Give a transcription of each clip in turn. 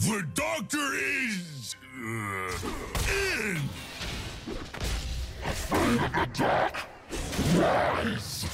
The doctor is... in! Afraid of the dark? Rise!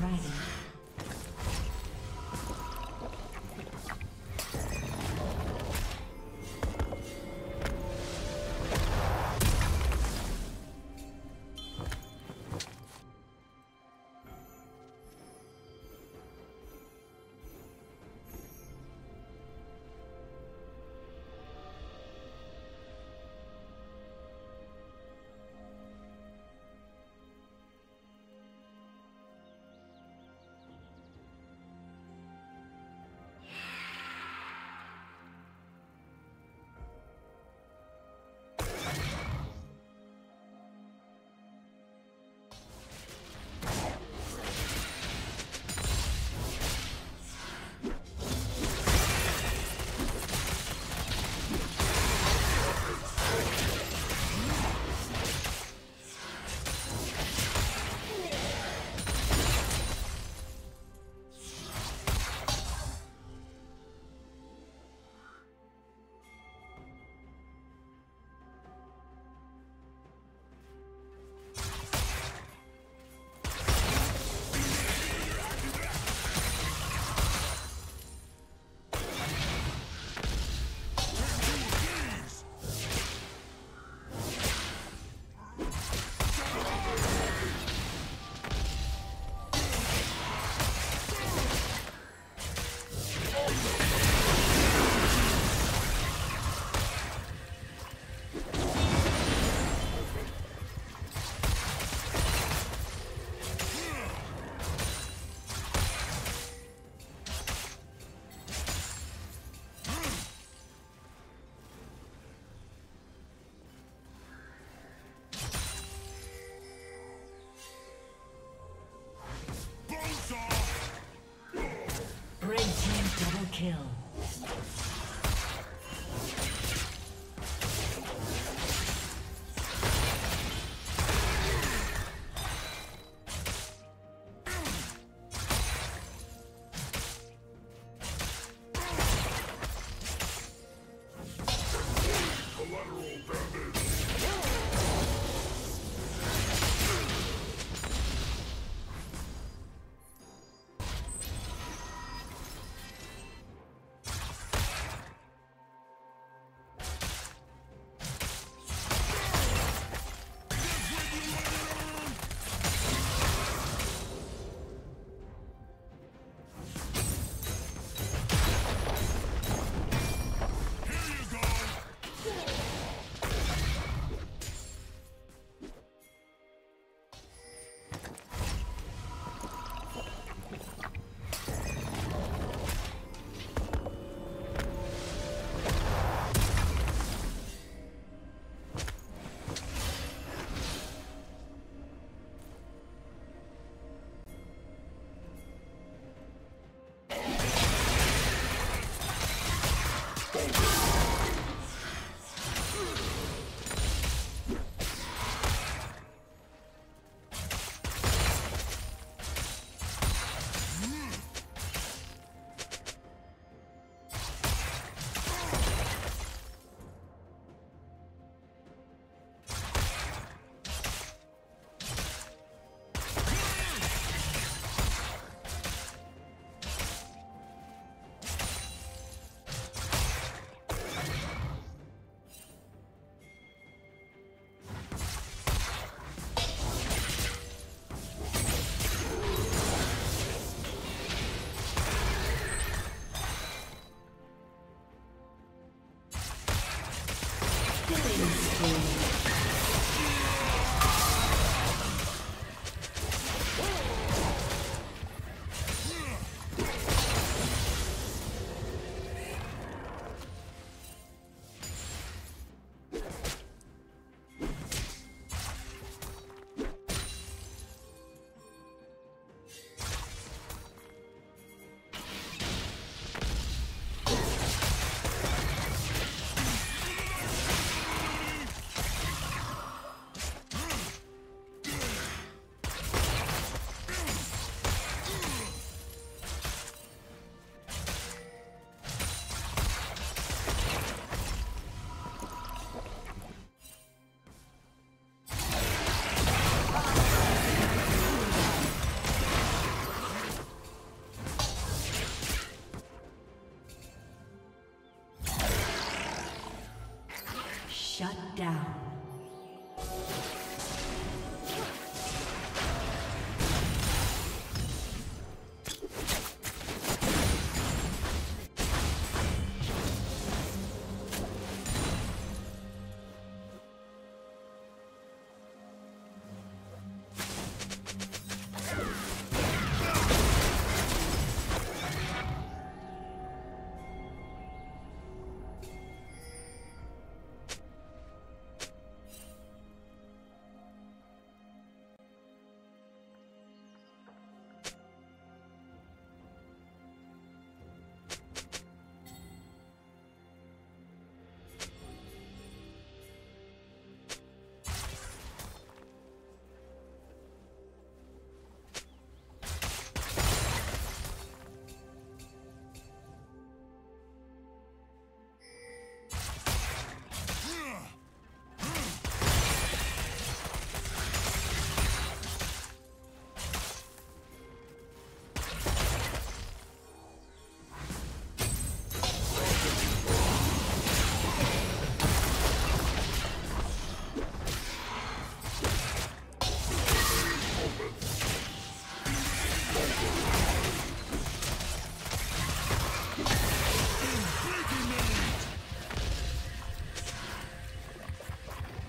dragon. Kill. down.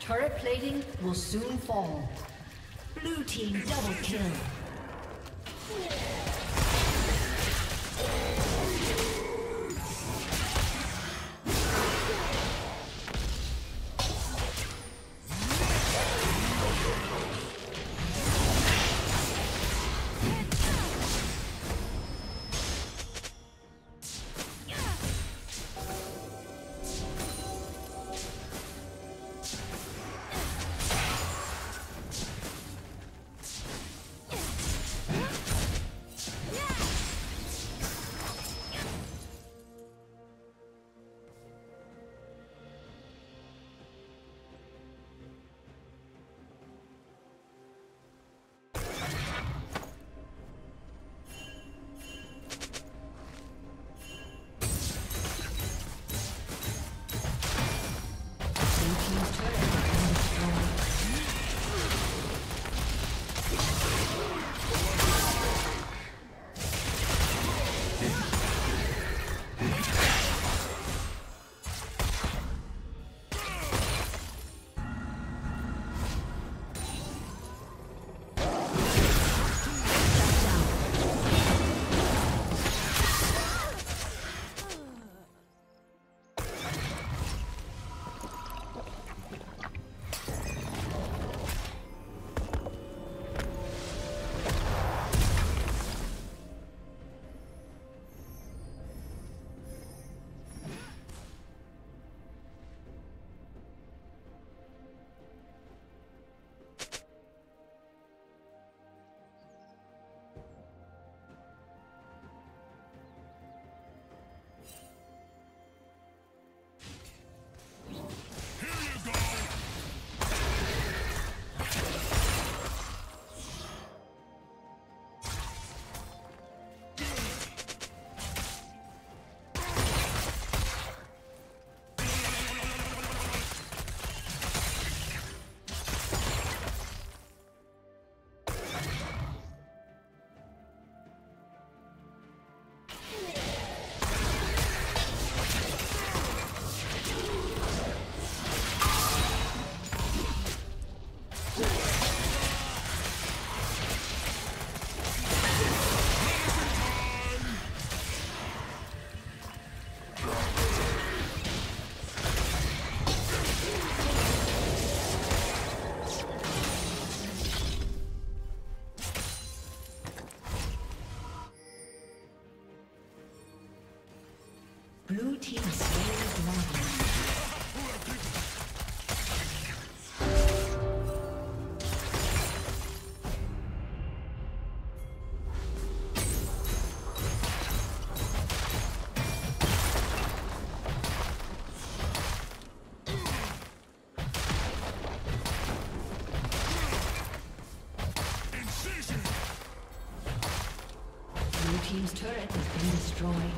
Turret plating will soon fall. Blue team double kill. Team's turret has been destroyed.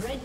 Red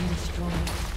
been destroyed.